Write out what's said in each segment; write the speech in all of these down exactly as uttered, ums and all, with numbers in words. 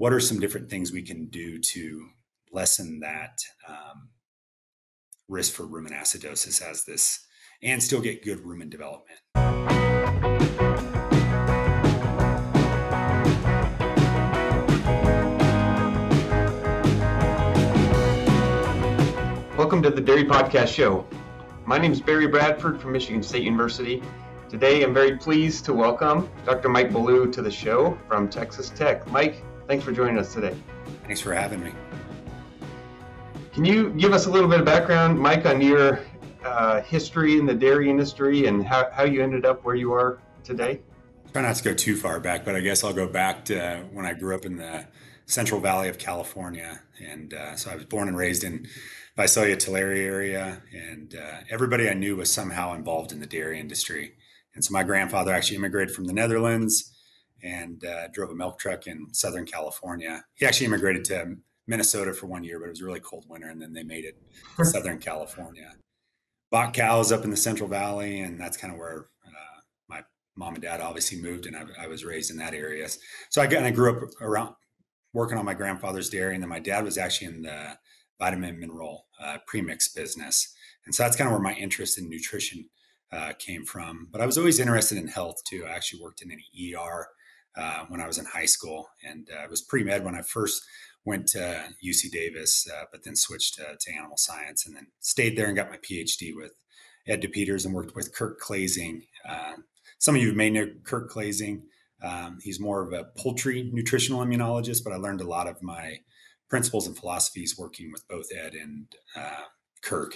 what are some different things we can do to lessen that um, risk for rumen acidosis as this, and still get good rumen development. Welcome to the Dairy Podcast Show. My name is Barry Bradford from Michigan State University. Today, I'm very pleased to welcome Doctor Mike Ballou to the show from Texas Tech. Mike, thanks for joining us today. Thanks for having me. Can you give us a little bit of background, Mike, on your uh, history in the dairy industry and how, how you ended up where you are today? Try not to go too far back, but I guess I'll go back to when I grew up in the Central Valley of California. And uh, so I was born and raised in Visalia, Tulare area, and uh, everybody I knew was somehow involved in the dairy industry. And so my grandfather actually immigrated from the Netherlands and uh, drove a milk truck in Southern California. He actually immigrated to Minnesota for one year, but it was a really cold winter, and then they made it to Southern California. Bought cows up in the Central Valley, and that's kind of where uh, my mom and dad obviously moved, and I, I was raised in that area. So I kind of grew up around working on my grandfather's dairy, and then my dad was actually in the vitamin mineral uh, premix business. And so that's kind of where my interest in nutrition Uh, came from. But I was always interested in health too. I actually worked in an E R uh, when I was in high school, and I uh, was pre-med when I first went to U C Davis, uh, but then switched to, to animal science, and then stayed there and got my PhD with Ed DePeters and worked with Kirk Klasing. Uh, some of you may know Kirk Klasing. Um, he's more of a poultry nutritional immunologist, but I learned a lot of my principles and philosophies working with both Ed and uh, Kirk.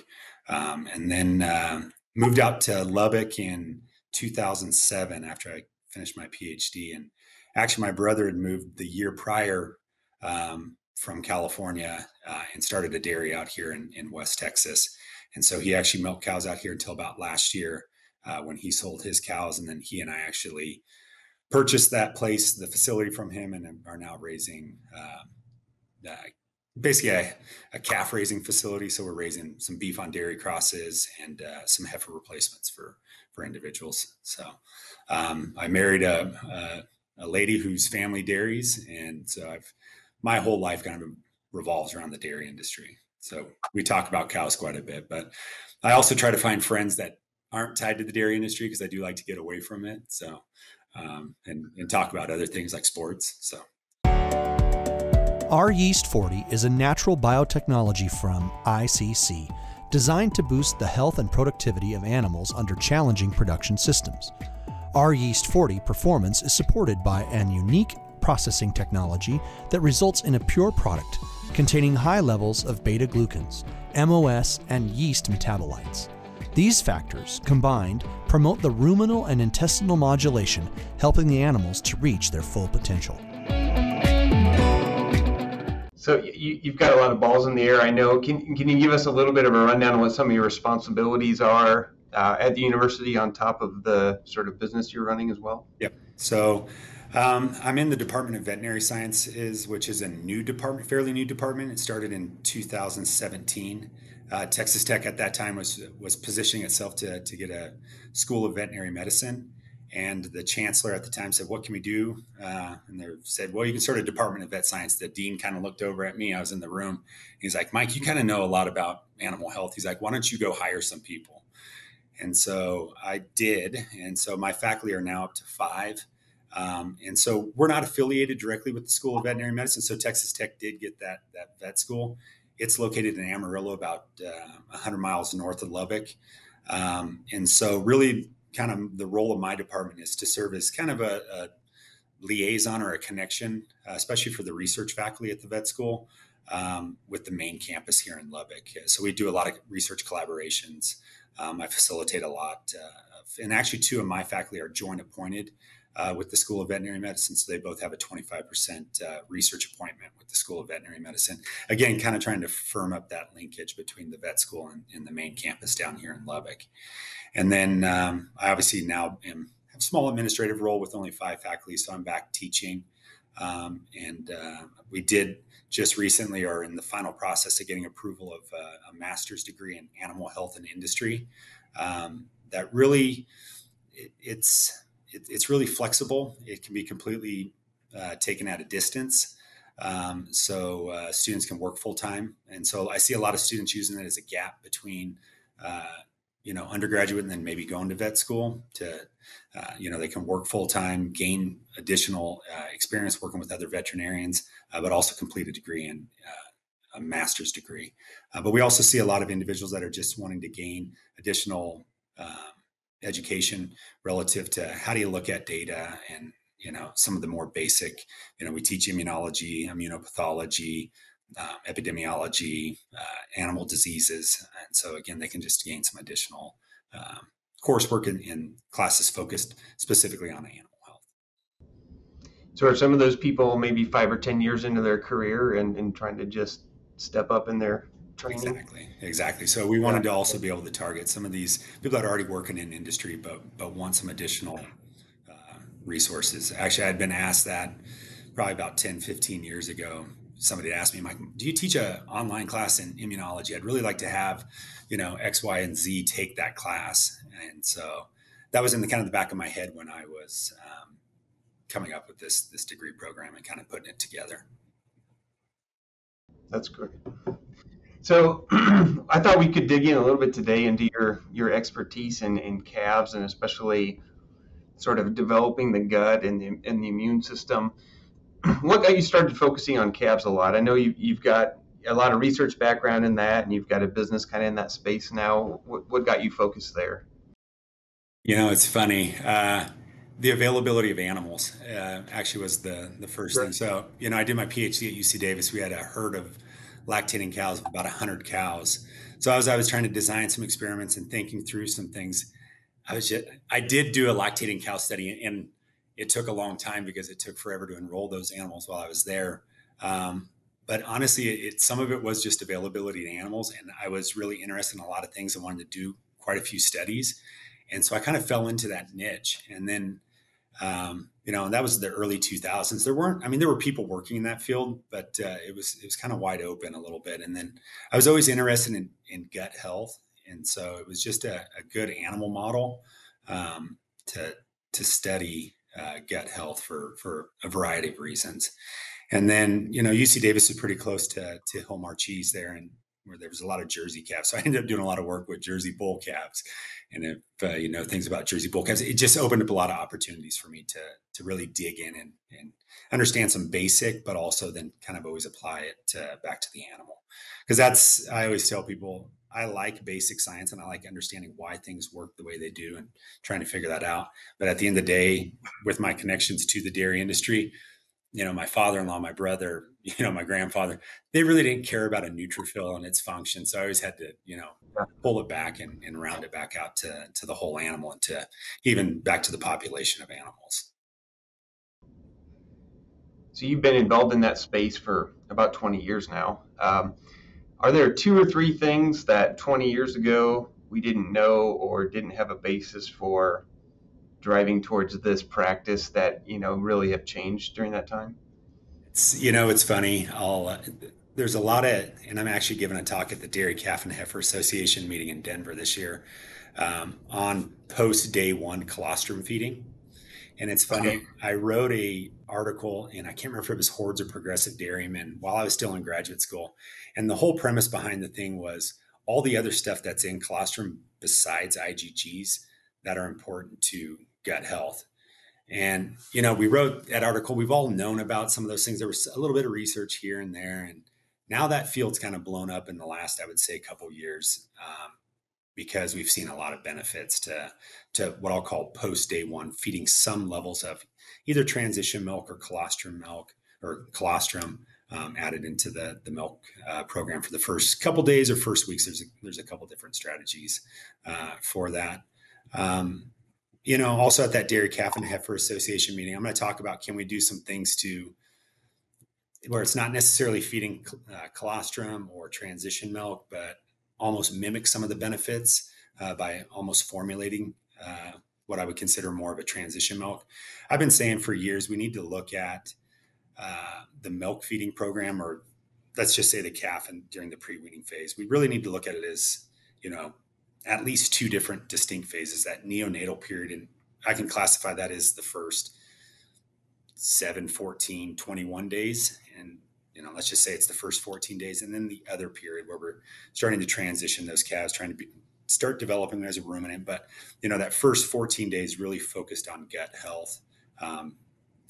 Um, and then uh, Moved out to Lubbock in two thousand seven after I finished my PhD. And actually, my brother had moved the year prior um, from California uh, and started a dairy out here in, in West Texas. And so he actually milked cows out here until about last year uh, when he sold his cows. And then he and I actually purchased that place, the facility from him, and are now raising uh, uh, basically a, a calf raising facility. So we're raising some beef on dairy crosses and uh, some heifer replacements for, for individuals. So um, I married a, a, a lady whose family dairies. And so I've, my whole life kind of revolves around the dairy industry. So we talk about cows quite a bit, but I also try to find friends that aren't tied to the dairy industry because I do like to get away from it. So, um, and, and talk about other things like sports. So. Our Yeast forty is a natural biotechnology from I C C designed to boost the health and productivity of animals under challenging production systems. Our Yeast forty performance is supported by an unique processing technology that results in a pure product containing high levels of beta-glucans, M O S, and yeast metabolites. These factors, combined, promote the ruminal and intestinal modulation, helping the animals to reach their full potential. So you, you've got a lot of balls in the air, I know. Can can you give us a little bit of a rundown on what some of your responsibilities are uh, at the university on top of the sort of business you're running as well? Yep. So um, I'm in the Department of Veterinary Sciences, which is a new department, fairly new department. It started in two thousand seventeen. Uh, Texas Tech at that time was was positioning itself to, to get a School of Veterinary Medicine. And the chancellor at the time said, what can we do? Uh, and they said, well, you can start a department of vet science. The dean kind of looked over at me. I was in the room. He's like, Mike, you kind of know a lot about animal health. He's like, why don't you go hire some people? And so I did. And so my faculty are now up to five. Um, and so we're not affiliated directly with the School of Veterinary Medicine. So Texas Tech did get that, that vet school. It's located in Amarillo, about uh, one hundred miles north of Lubbock. Um, and so really, kind of the role of my department is to serve as kind of a, a liaison or a connection, uh, especially for the research faculty at the vet school um, with the main campus here in Lubbock. So we do a lot of research collaborations. Um, I facilitate a lot. Uh, and actually two of my faculty are joint appointed uh, with the School of Veterinary Medicine. So they both have a twenty-five percent uh, research appointment with the School of Veterinary Medicine. Again, kind of trying to firm up that linkage between the vet school and, and the main campus down here in Lubbock. And then um, I obviously now am, have a small administrative role with only five faculty, so I'm back teaching. Um, and uh, we did just recently are in the final process of getting approval of uh, a master's degree in animal health and industry. Um, that really, it, it's it, it's really flexible. It can be completely uh, taken at a distance. Um, so uh, students can work full time. And so I see a lot of students using it as a gap between, uh, you know, undergraduate and then maybe going to vet school to, uh, you know, they can work full time, gain additional uh, experience working with other veterinarians, uh, but also complete a degree and uh, a master's degree. Uh, but we also see a lot of individuals that are just wanting to gain additional uh, education relative to how do you look at data and, you know, some of the more basic, you know, we teach immunology, immunopathology, um, epidemiology, uh, animal diseases. And so, again, they can just gain some additional um, coursework in, in classes focused specifically on animal health. So are some of those people maybe five or ten years into their career and, and trying to just step up in their training? Exactly. Exactly. So we wanted to also be able to target some of these people that are already working in industry, but but want some additional resources. Actually, I'd been asked that probably about ten, fifteen years ago. Somebody asked me, Mike, do you teach an online class in immunology? I'd really like to have, you know, X, Y, and Z take that class. And so that was in the kind of the back of my head when I was um, coming up with this, this degree program and kind of putting it together. That's great. So I thought we could dig in a little bit today into your, your expertise in, in calves and especially sort of developing the gut and the, and the immune system. What got you started focusing on calves a lot? I know you, you've got a lot of research background in that, and you've got a business kind of in that space now. What, what got you focused there? You know, it's funny. Uh, the availability of animals uh, actually was the, the first sure. thing. So, you know, I did my PhD at U C Davis. We had a herd of lactating cows, of about one hundred cows. So I was, I was trying to design some experiments and thinking through some things. I was just, I did do a lactating cow study, and it took a long time because it took forever to enroll those animals while I was there. Um, but honestly, it, some of it was just availability to animals. And I was really interested in a lot of things and wanted to do quite a few studies. And so I kind of fell into that niche. And then, um, you know, and that was the early two thousands. There weren't, I mean, there were people working in that field, but uh, it was, it was kind of wide open a little bit. And then I was always interested in, in gut health. And so it was just a, a good animal model um, to to study uh, gut health for for a variety of reasons. And then, you know, U C Davis is pretty close to to Hillmar cheese there, and where there was a lot of Jersey calves. So I ended up doing a lot of work with Jersey bull calves. And if uh, you know things about Jersey bull calves, it just opened up a lot of opportunities for me to to really dig in and, and understand some basic, but also then kind of always apply it to, back to the animal. Because that's, I always tell people, I like basic science and I like understanding why things work the way they do and trying to figure that out. But at the end of the day, with my connections to the dairy industry, you know, my father-in-law, my brother, you know, my grandfather, they really didn't care about a neutrophil and its function. So I always had to, you know, pull it back and, and round it back out to, to the whole animal and to even back to the population of animals. So you've been involved in that space for about twenty years now. Um, Are there two or three things that twenty years ago we didn't know or didn't have a basis for driving towards this practice that, you know, really have changed during that time? It's, you know, it's funny. I'll, uh, there's a lot of, and I'm actually giving a talk at the Dairy Calf and Heifer Association meeting in Denver this year um, on post day one colostrum feeding. And it's funny, I wrote a article, and I can't remember if it was Hordes or Progressive Dairymen, while I was still in graduate school. And the whole premise behind the thing was all the other stuff that's in colostrum besides I G Gs that are important to gut health. And, you know, we wrote that article. We've all known about some of those things. There was a little bit of research here and there. And now that field's kind of blown up in the last, I would say, couple years. Um, because we've seen a lot of benefits to, to what I'll call post day one, feeding some levels of either transition milk or colostrum milk or colostrum um, added into the, the milk uh, program for the first couple days or first weeks. There's a, there's a couple different strategies uh, for that. Um, you know, also at that Dairy Calf and Heifer Association meeting, I'm going to talk about, can we do some things to where it's not necessarily feeding uh, colostrum or transition milk, but almost mimic some of the benefits uh, by almost formulating uh, what I would consider more of a transition milk. I've been saying for years, we need to look at uh, the milk feeding program, or let's just say the calf and during the pre-weaning phase. We really need to look at it as, you know, at least two different distinct phases, that neonatal period. And I can classify that as the first seven, fourteen, twenty-one days. And count, let's just say it's the first fourteen days, and then the other period where we're starting to transition those calves, trying to be, start developing them as a ruminant. But, you know, that first fourteen days really focused on gut health, um,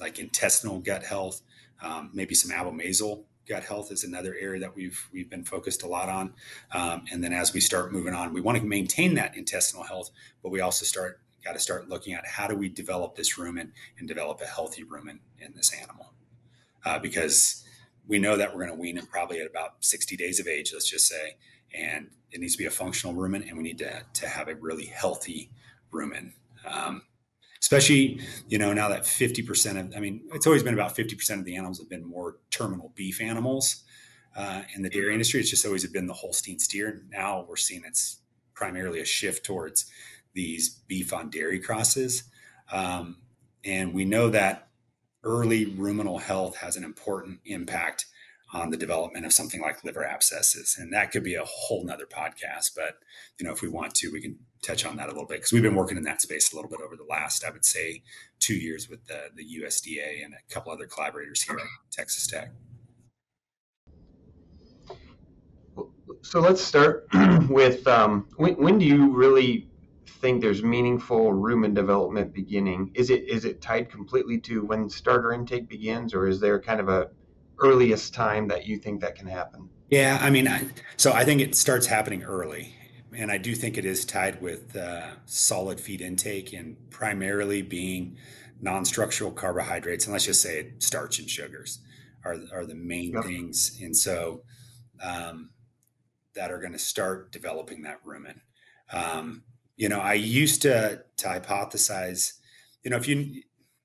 like intestinal gut health, um, maybe some abomasal gut health is another area that we've we've been focused a lot on. Um, and then as we start moving on, we want to maintain that intestinal health, but we also start got to start looking at how do we develop this rumen and develop a healthy rumen in this animal. Uh, because we know that we're going to wean them probably at about sixty days of age, let's just say, and it needs to be a functional rumen, and we need to, to have a really healthy rumen. Um, especially, you know, now that fifty percent of, I mean, it's always been about fifty percent of the animals have been more terminal beef animals uh, in the dairy industry. It's just always been the Holstein steer. Now we're seeing it's primarily a shift towards these beef on dairy crosses. Um, and we know that early ruminal health has an important impact on the development of something like liver abscesses. And that could be a whole nother podcast, but you know, if we want to, we can touch on that a little bit because we've been working in that space a little bit over the last, I would say, two years with the, the U S D A and a couple other collaborators here at Texas Tech. So let's start with, um, when, when do you really think there's meaningful rumen development beginning? Is it is it tied completely to when starter intake begins, or is there kind of a earliest time that you think that can happen? Yeah, I mean, I, so I think it starts happening early, and I do think it is tied with uh, solid feed intake and primarily being non-structural carbohydrates, and let's just say starch and sugars are, are the main yep. things. And so um, that are going to start developing that rumen. Um, you know, I used to, to hypothesize, you know, if you,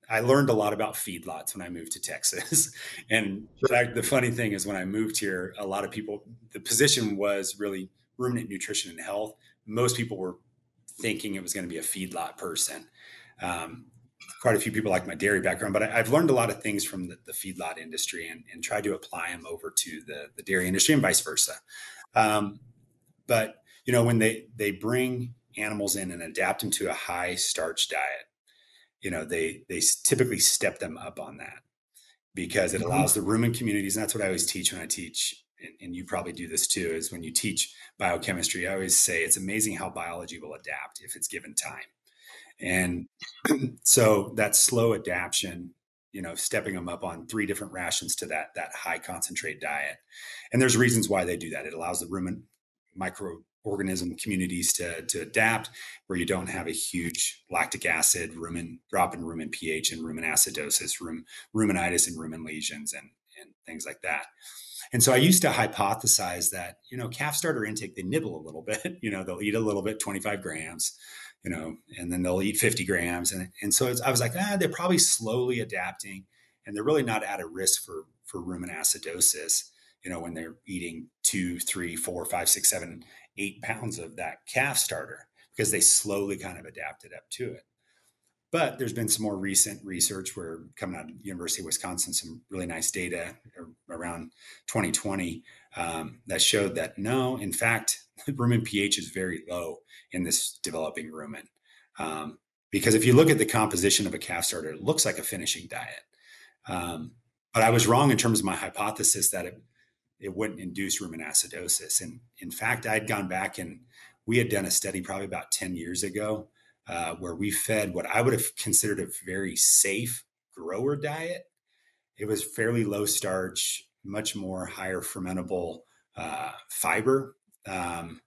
I learned a lot about feedlots when I moved to Texas. And I, the funny thing is when I moved here, a lot of people, the position was really ruminant nutrition and health. Most people were thinking it was going to be a feedlot person. Um, quite a few people like my dairy background, but I, I've learned a lot of things from the, the feedlot industry and, and tried to apply them over to the, the dairy industry and vice versa. Um, but, you know, when they, they bring animals in and adapt them to a high starch diet, you know, they, they typically step them up on that because it allows the rumen communities. And that's what I always teach when I teach, and, and you probably do this too, is when you teach biochemistry, I always say it's amazing how biology will adapt if it's given time. And so that slow adaption, you know, stepping them up on three different rations to that, that high concentrate diet. And there's reasons why they do that. It allows the rumen microorganism communities to, to adapt, where you don't have a huge lactic acid, rumen drop in rumen pH and rumen acidosis, rum, ruminitis and rumen lesions and, and things like that. And so I used to hypothesize that, you know, calf starter intake, they nibble a little bit, you know, they'll eat a little bit, twenty-five grams, you know, and then they'll eat fifty grams. And, and so it's, I was like, ah, they're probably slowly adapting and they're really not at a risk for, for rumen acidosis, you know, when they're eating two, three, four, five, six, seven, eight pounds of that calf starter because they slowly kind of adapted up to it. But there's been some more recent research where coming out of University of Wisconsin, some really nice data around twenty twenty um, that showed that no, in fact, rumen pH is very low in this developing rumen. Um, because if you look at the composition of a calf starter, it looks like a finishing diet. Um, but I was wrong in terms of my hypothesis that it it wouldn't induce rumen acidosis. And in fact, I'd gone back and we had done a study probably about ten years ago uh, where we fed what I would have considered a very safe grower diet. It was fairly low starch, much more higher fermentable uh, fiber. Um,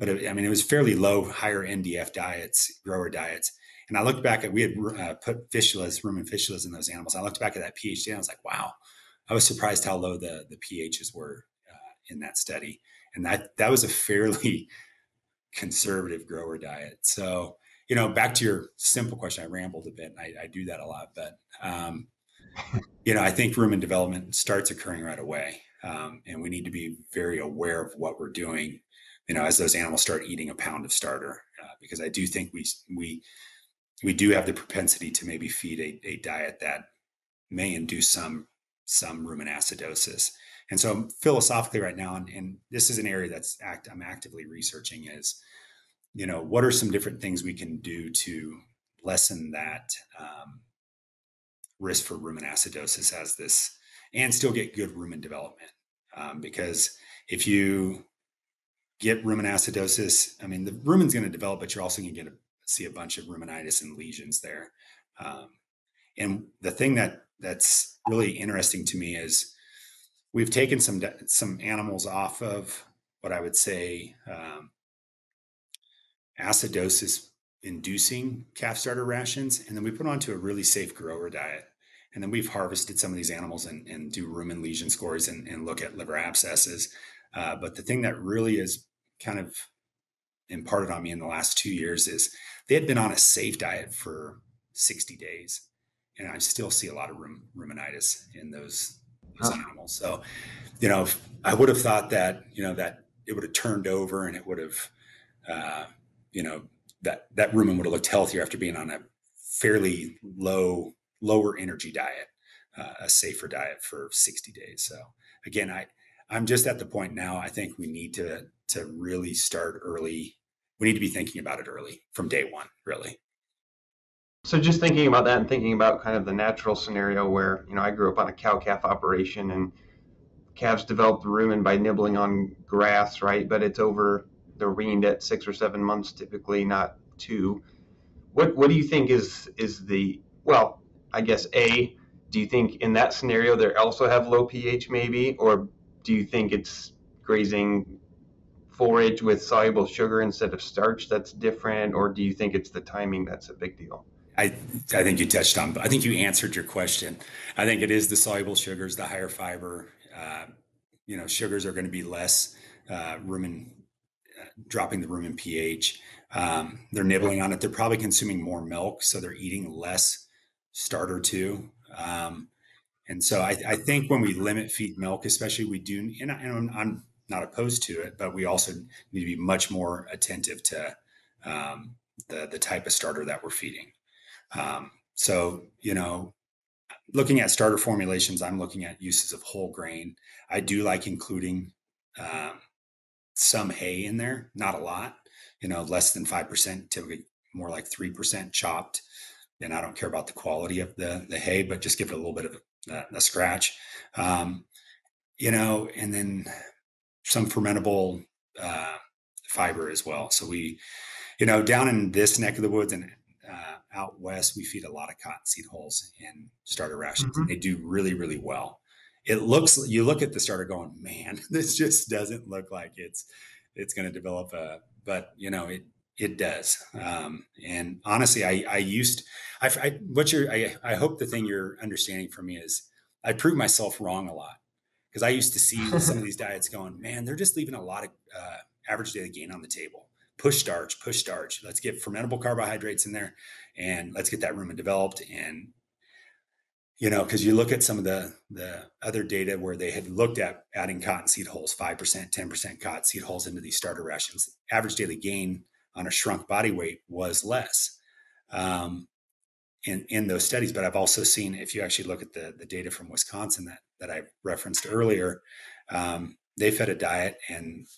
but it, I mean, it was fairly low, higher N D F diets, grower diets. And I looked back at, we had uh, put fistulas, rumen fistulas in those animals. I looked back at that pH and I was like, wow, I was surprised how low the, the pHs were uh, in that study. And that, that was a fairly conservative grower diet. So, you know, back to your simple question, I rambled a bit and I, I do that a lot, but, um, you know, I think rumen development starts occurring right away. Um, and we need to be very aware of what we're doing, you know, as those animals start eating a pound of starter, uh, because I do think we, we, we do have the propensity to maybe feed a, a diet that may induce some some rumen acidosis. And so philosophically right now, and, and this is an area that's act, I'm actively researching is, you know, what are some different things we can do to lessen that um, risk for rumen acidosis as this and still get good rumen development. Um, because if you get rumen acidosis, I mean, the rumen's going to develop, but you're also going to get a, see a bunch of ruminitis and lesions there. Um, and the thing that that's really interesting to me is we've taken some some animals off of what I would say um, acidosis-inducing calf starter rations, and then we put onto a really safe grower diet. And then we've harvested some of these animals and, and do rumen lesion scores and, and look at liver abscesses. Uh, but the thing that really is kind of imparted on me in the last two years is they had been on a safe diet for sixty days. And I still see a lot of rum, ruminitis in those, those huh. animals. So, you know, I would have thought that, you know, that it would have turned over and it would have, uh, you know, that, that rumen would have looked healthier after being on a fairly low lower energy diet, uh, a safer diet for sixty days. So again, I, I'm just at the point now, I think we need to, to really start early. We need to be thinking about it early from day one, really. So just thinking about that and thinking about kind of the natural scenario where, you know, I grew up on a cow-calf operation and calves developed rumen by nibbling on grass, right? But it's over, they're weaned at six or seven months, typically not two. What, what do you think is, is the, well, I guess, A, do you think in that scenario they also have low pH maybe, or do you think it's grazing forage with soluble sugar instead of starch that's different, or do you think it's the timing that's a big deal? I, I think you touched on, I think you answered your question. I think it is the soluble sugars, the higher fiber, uh, you know, sugars are going to be less uh, rumen, uh, dropping the rumen pH. Um, they're nibbling on it. They're probably consuming more milk, so they're eating less starter too. Um, and so I, I think when we limit feed milk, especially we do, and, I, and I'm, I'm not opposed to it, but we also need to be much more attentive to um, the, the type of starter that we're feeding. Um, so, you know, looking at starter formulations, I'm looking at uses of whole grain. I do like including um, some hay in there, not a lot, you know, less than five percent, typically more like three percent chopped. And I don't care about the quality of the, the hay, but just give it a little bit of a, a scratch, um, you know, and then some fermentable uh, fiber as well. So we, you know, down in this neck of the woods and uh, out west, we feed a lot of cottonseed hulls in starter rations. Mm-hmm. And they do really, really well. It looks, you look at the starter going, man, this just doesn't look like it's, it's going to develop a, but you know, it, It does. Um, and honestly, I, I used, I, I, what you're, I, I hope the thing you're understanding from me is I proved myself wrong a lot, because I used to see some of these diets going, man, they're just leaving a lot of uh, average daily gain on the table. Push starch, push starch. Let's get fermentable carbohydrates in there and let's get that rumen developed. And, you know, because you look at some of the, the other data where they had looked at adding cottonseed hulls, five percent, ten percent cottonseed hulls into these starter rations, average daily gain on a shrunk body weight was less um, in, in those studies. But I've also seen, if you actually look at the, the data from Wisconsin that, that I referenced earlier, um, they fed a diet and,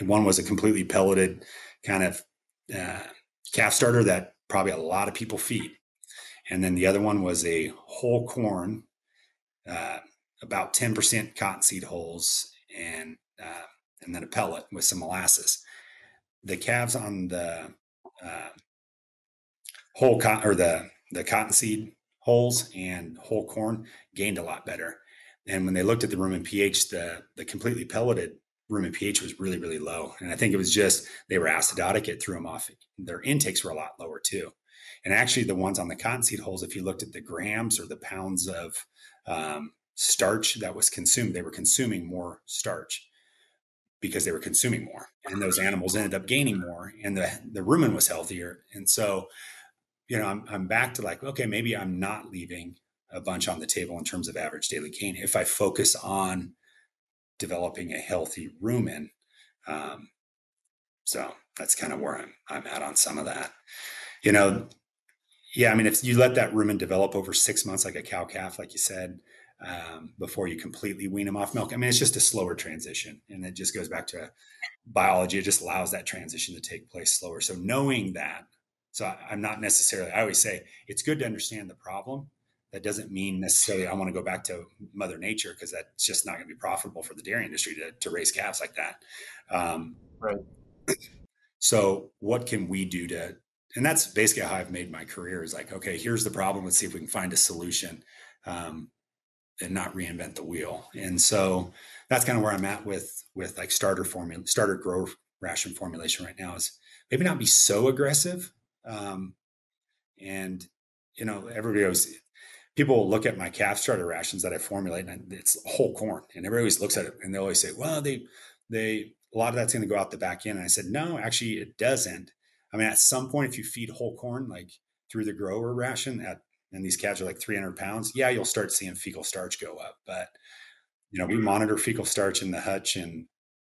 and one was a completely pelleted kind of uh, calf starter that probably a lot of people feed. And then the other one was a whole corn, uh, about ten percent cottonseed hulls and, uh, and then a pellet with some molasses. The calves on the uh, whole co- or the the cottonseed hulls and whole corn gained a lot better. And when they looked at the rumen pH, the the completely pelleted rumen pH was really really low. And I think it was just they were acidotic; it threw them off. Their intakes were a lot lower too. And actually, the ones on the cottonseed hulls, if you looked at the grams or the pounds of um, starch that was consumed, they were consuming more starch, because they were consuming more, and those animals ended up gaining more, and the, the rumen was healthier. And so, you know, I'm, I'm back to like, okay, maybe I'm not leaving a bunch on the table in terms of average daily gain. If I focus on developing a healthy rumen. Um, so that's kind of where I'm, I'm at on some of that, you know? Yeah. I mean, if you let that rumen develop over six months, like a cow calf, like you said, um, before you completely wean them off milk. I mean, it's just a slower transition, and it just goes back to biology. It just allows that transition to take place slower. So knowing that, so I, I'm not necessarily, I always say it's good to understand the problem. That doesn't mean necessarily I want to go back to Mother Nature, because that's just not going to be profitable for the dairy industry to, to raise calves like that. Um, right. So what can we do to, and that's basically how I've made my career, is like, okay, here's the problem. Let's see if we can find a solution um, and not reinvent the wheel. And so that's kind of where I'm at with, with like starter formula, starter grow ration formulation right now, is maybe not be so aggressive. Um, and, you know, everybody always, people will look at my calf starter rations that I formulate, and it's whole corn, and everybody always looks at it and they always say, well, they, they, a lot of that's going to go out the back end. And I said, no, actually it doesn't. I mean, at some point, if you feed whole corn, like through the grower ration at, and these calves are like three hundred pounds, yeah, you'll start seeing fecal starch go up. But, you know, we monitor fecal starch in the hutch, and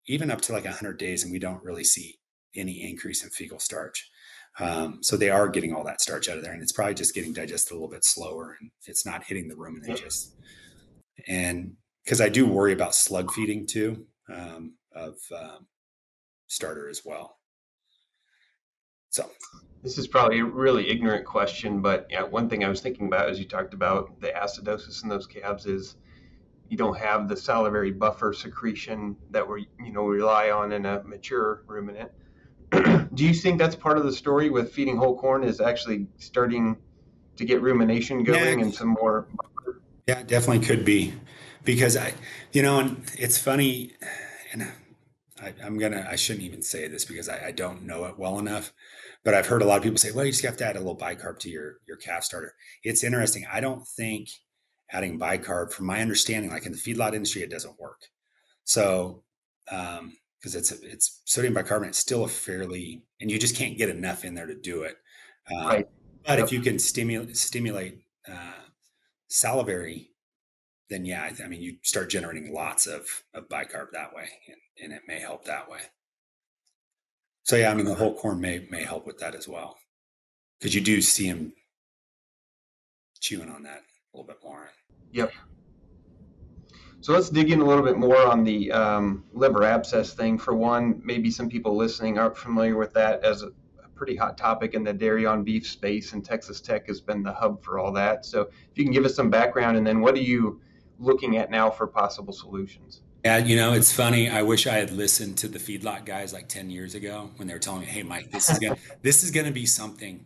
even up to like one hundred days, and we don't really see any increase in fecal starch. Um, so they are getting all that starch out of there, and it's probably just getting digested a little bit slower, and it's not hitting the rumen ages. And because I do worry about slug feeding too, um, of um, starter as well. So this is probably a really ignorant question, but yeah, one thing I was thinking about as you talked about the acidosis in those calves is you don't have the salivary buffer secretion that we you know rely on in a mature ruminant. Do you think that's part of the story with feeding whole corn, is actually starting to get rumination going yeah, and some more? Yeah, it definitely could be, because I, you know, and it's funny, and I, I'm going to, I shouldn't even say this because I, I don't know it well enough, but I've heard a lot of people say, well, you just have to add a little bicarb to your, your calf starter. It's interesting. I don't think adding bicarb, from my understanding, like in the feedlot industry, it doesn't work. So, um, because it's it's sodium bicarbonate, it's still a fairly, and you just can't get enough in there to do it. Um, right. But yep. If you can stimulate stimulate uh, salivary, then yeah, I, I mean, you start generating lots of, of bicarb that way, and, and it may help that way. So yeah, I mean, the whole corn may may help with that as well, because you do see them chewing on that a little bit more. Yep. So let's dig in a little bit more on the um, liver abscess thing. For one, maybe some people listening aren't familiar with that, as a, a pretty hot topic in the dairy on beef space, and Texas Tech has been the hub for all that. So if you can give us some background, and then what are you looking at now for possible solutions? Yeah, you know, it's funny. I wish I had listened to the feedlot guys like ten years ago when they were telling me, hey, Mike, this is gonna, this is going to be something.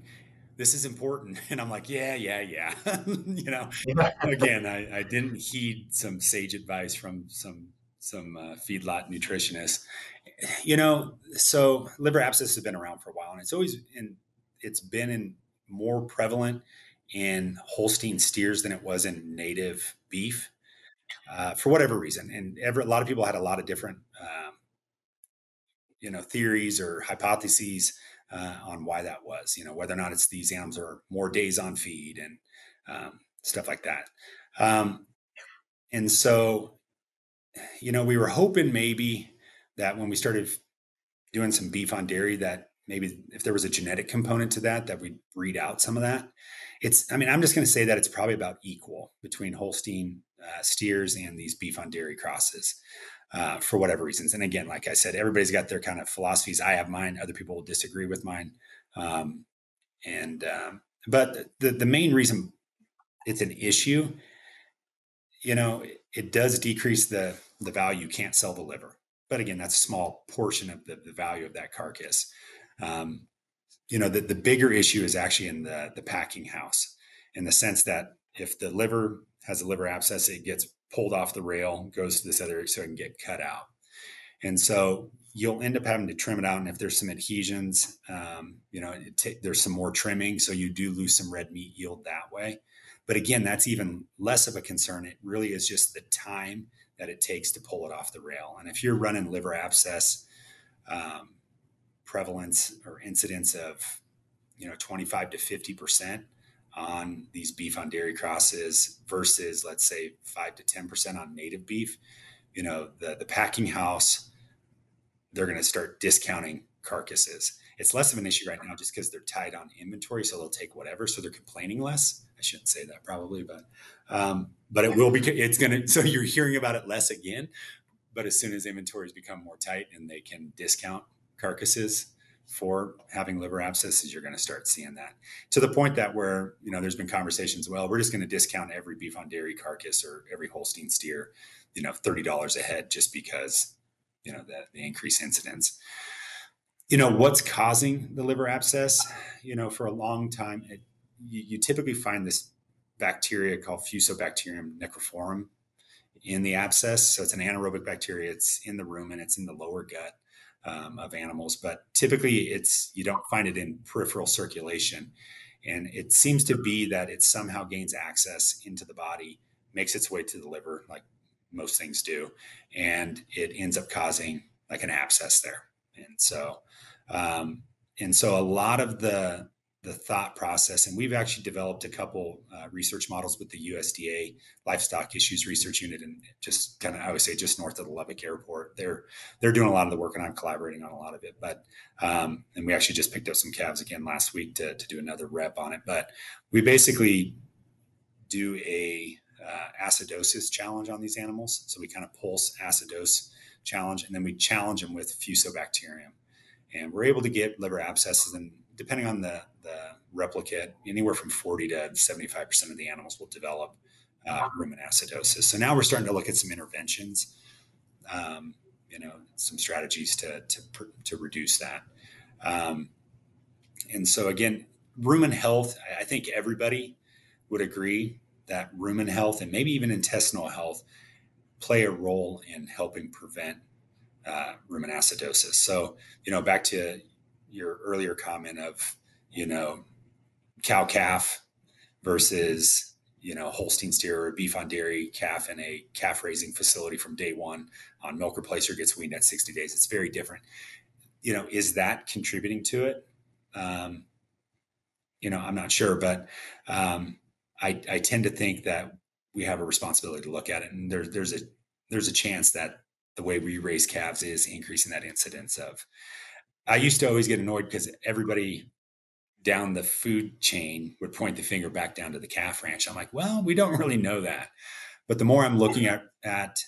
This is important. And I'm like, yeah, yeah, yeah. You know, again, I, I didn't heed some sage advice from some, some uh, feedlot nutritionists, you know. So liver abscess has been around for a while, and it's always in, it's been in more prevalent in Holstein steers than it was in native beef, uh, for whatever reason. And ever, a lot of people had a lot of different, um, you know, theories or hypotheses Uh, on why that was, you know, whether or not it's these animals are more days on feed and um, stuff like that. Um, and so, you know, we were hoping maybe that when we started doing some beef on dairy, that maybe if there was a genetic component to that, that we'd breed out some of that. It's, I mean, I'm just going to say that it's probably about equal between Holstein uh, steers and these beef on dairy crosses. Uh, for whatever reasons. And again, like I said, everybody's got their kind of philosophies. I have mine. Other people will disagree with mine. Um, and, um, but the, the main reason it's an issue, you know, it, it does decrease the, the value. You can't sell the liver, but again, that's a small portion of the, the value of that carcass. Um, you know, the, the bigger issue is actually in the, the packing house, in the sense that if the liver has a liver abscess, it gets pulled off the rail, goes to this other, so it can get cut out. And so you'll end up having to trim it out. And if there's some adhesions, um, you know, it t- there's some more trimming. So you do lose some red meat yield that way. But again, that's even less of a concern. It really is just the time that it takes to pull it off the rail. And if you're running liver abscess um, prevalence or incidence of, you know, twenty-five to fifty percent, on these beef on dairy crosses versus, let's say, five to ten percent on native beef, you know, the, the packing house, they're going to start discounting carcasses. It's less of an issue right now just because they're tied on inventory. So they'll take whatever. So they're complaining less. I shouldn't say that probably, but, um, but it will be, it's going to, so you're hearing about it less again, but as soon as inventories become more tight and they can discount carcasses, for having liver abscesses, you're going to start seeing that, to the point that where, you know, there's been conversations, well, we're just going to discount every beef on dairy carcass or every Holstein steer, you know, thirty dollars a head, just because, you know, the, the increased incidence. You know, what's causing the liver abscess? You know, for a long time, it, you, you typically find this bacteria called Fusobacterium necrophorum in the abscess. So it's an anaerobic bacteria. It's in the rumen. It's in the lower gut um, of animals, but typically it's, you don't find it in peripheral circulation. And it seems to be that it somehow gains access into the body, makes its way to the liver, like most things do, and it ends up causing like an abscess there. And so, um, and so a lot of the, the thought process, and we've actually developed a couple uh, research models with the U S D A Livestock Issues Research Unit, and just kind of, I would say, just north of the Lubbock airport. They're they're doing a lot of the work, and I'm collaborating on a lot of it. But um, and we actually just picked up some calves again last week to to do another rep on it. But we basically do a uh, acidosis challenge on these animals. So we kind of pulse acidose challenge, and then we challenge them with Fusobacterium, and we're able to get liver abscesses, and depending on the, the replicate, anywhere from forty to seventy-five percent of the animals will develop uh, rumen acidosis. So now we're starting to look at some interventions, um, you know, some strategies to, to, to reduce that. Um, and so again, rumen health, I think everybody would agree that rumen health and maybe even intestinal health play a role in helping prevent uh, rumen acidosis. So, you know, back to your earlier comment of, you know, cow calf versus, you know, Holstein steer or beef on dairy calf in a calf raising facility from day one on milk replacer, gets weaned at sixty days. It's very different. You know, is that contributing to it? Um, you know, I'm not sure, but um, I, I tend to think that we have a responsibility to look at it. And there, there's a, there's a chance that the way we raise calves is increasing that incidence of. I used to always get annoyed because everybody down the food chain would point the finger back down to the calf ranch. I'm like, well, we don't really know that. But the more I'm looking at, at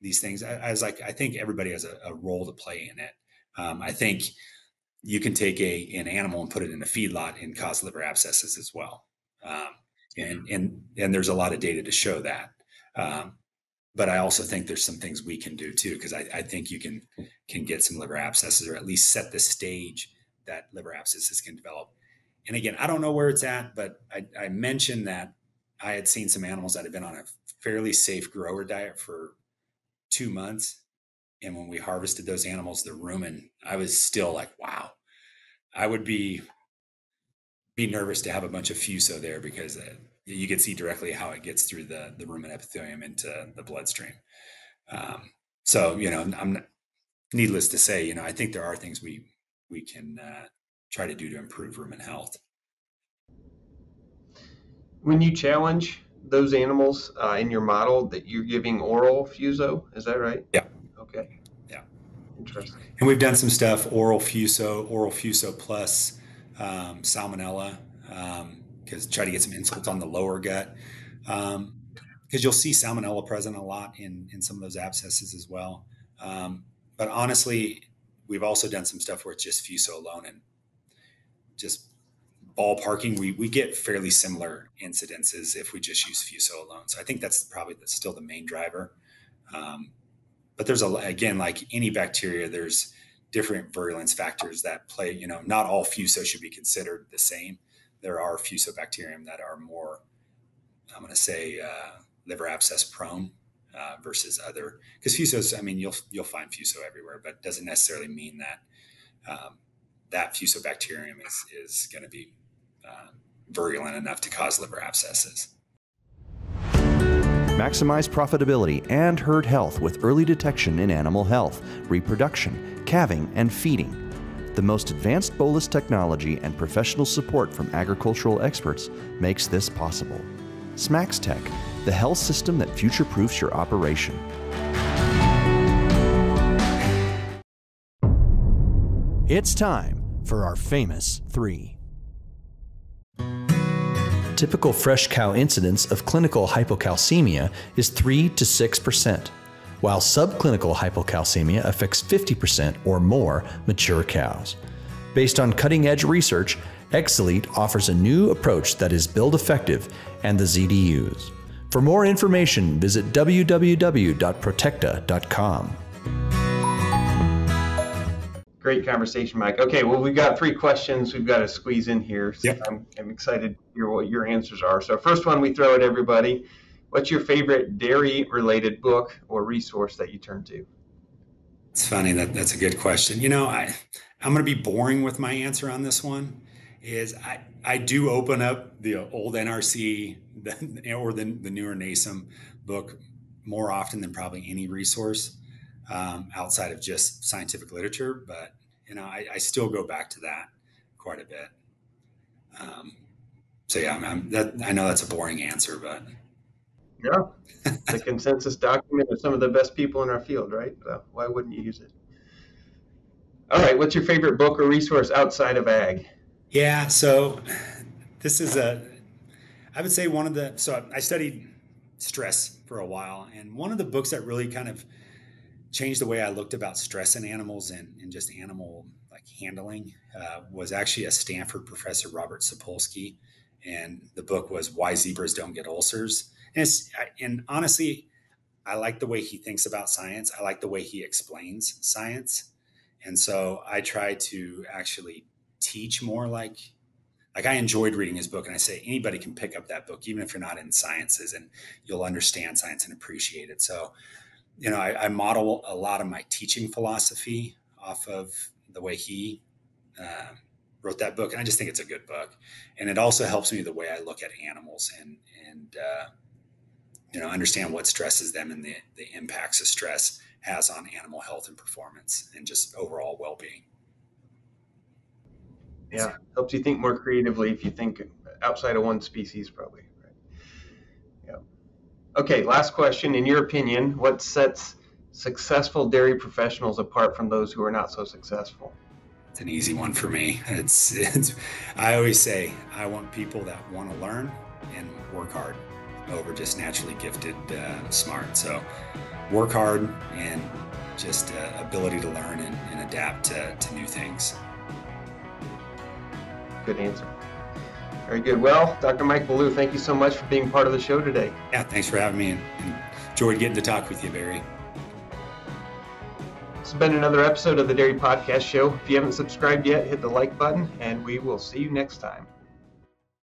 these things, I, I was like, I think everybody has a, a role to play in it. Um, I think you can take a an animal and put it in a feedlot and cause liver abscesses as well. Um, and, and, and there's a lot of data to show that. Um, But I also think there's some things we can do too, because I, I think you can can get some liver abscesses, or at least set the stage that liver abscesses can develop. And again, I don't know where it's at, but I, I mentioned that I had seen some animals that had been on a fairly safe grower diet for two months. And when we harvested those animals, the rumen, I was still like, wow, I would be, be nervous to have a bunch of Fuso there, because uh, you can see directly how it gets through the, the rumen epithelium into the bloodstream. Um, so, you know, I'm not, needless to say, you know, I think there are things we, we can uh, try to do to improve rumen health. When you challenge those animals uh, in your model, that you're giving oral Fuso, is that right? Yeah. Okay. Yeah. Interesting. And we've done some stuff, oral Fuso, oral Fuso plus um, salmonella, um, because try to get some insults on the lower gut, because um, you'll see salmonella present a lot in, in some of those abscesses as well. Um, but honestly, we've also done some stuff where it's just Fuso alone, and just ballparking, we we get fairly similar incidences if we just use Fuso alone. So I think that's probably the, still the main driver. Um, but there's, a again, like any bacteria, there's different virulence factors that play, you know, not all Fuso should be considered the same. There are Fusobacterium that are more, I'm going to say, uh, liver abscess prone uh, versus other. Because Fusos, I mean, you'll you'll find Fuso everywhere, but it doesn't necessarily mean that um, that Fusobacterium is is going to be uh, virulent enough to cause liver abscesses. Maximize profitability and herd health with early detection in animal health, reproduction, calving, and feeding. The most advanced bolus technology and professional support from agricultural experts makes this possible. SMAX Tech, the health system that future-proofs your operation. It's time for our famous three. Typical fresh cow incidence of clinical hypocalcemia is three to six percent. While subclinical hypocalcemia affects fifty percent or more mature cows. Based on cutting-edge research, Exelete offers a new approach that is build-effective and the Z D Us. For more information, visit w w w dot protecta dot com. Great conversation, Mike. Okay, well, we've got three questions we've got to squeeze in here. So yep. I'm, I'm excited to hear what your answers are. So first one we throw at everybody. What's your favorite dairy-related book or resource that you turn to? It's funny. That, that's a good question. You know, I, I'm going to be boring with my answer on this one. Is I, I do open up the old N R C the, or the, the newer N A S M book more often than probably any resource. Um, outside of just scientific literature, but you know, I, I still go back to that quite a bit. Um, so yeah, I'm, I'm, that, I know that's a boring answer, but yeah, it's a consensus document of some of the best people in our field, right? So why wouldn't you use it? All right, what's your favorite book or resource outside of ag? Yeah, so this is a, I would say one of the, so I studied stress for a while, and one of the books that really kind of changed the way I looked about stress in animals and, and just animal like handling uh, was actually a Stanford professor, Robert Sapolsky. And the book was Why Zebras Don't Get Ulcers. And, it's, and honestly, I like the way he thinks about science. I like the way he explains science. And so I try to actually teach more like, like I enjoyed reading his book. And I say, anybody can pick up that book, even if you're not in sciences, and you'll understand science and appreciate it. So you know, I, I model a lot of my teaching philosophy off of the way he uh, wrote that book. And I just think it's a good book. And it also helps me the way I look at animals and, and uh, you know, understand what stresses them and the, the impacts of stress has on animal health and performance and just overall well-being. Yeah, so. Helps you think more creatively if you think outside of one species, probably. Okay, last question. In your opinion, what sets successful dairy professionals apart from those who are not so successful? It's an easy one for me. It's, it's I always say I want people that want to learn and work hard over just naturally gifted, uh, smart. So work hard and just uh, ability to learn and, and adapt to, to new things. Good answer. Very good. Well, Doctor Mike Ballou, thank you so much for being part of the show today. Yeah, thanks for having me, and enjoyed getting to talk with you, Barry. This has been another episode of the Dairy Podcast Show. If you haven't subscribed yet, hit the like button, and we will see you next time.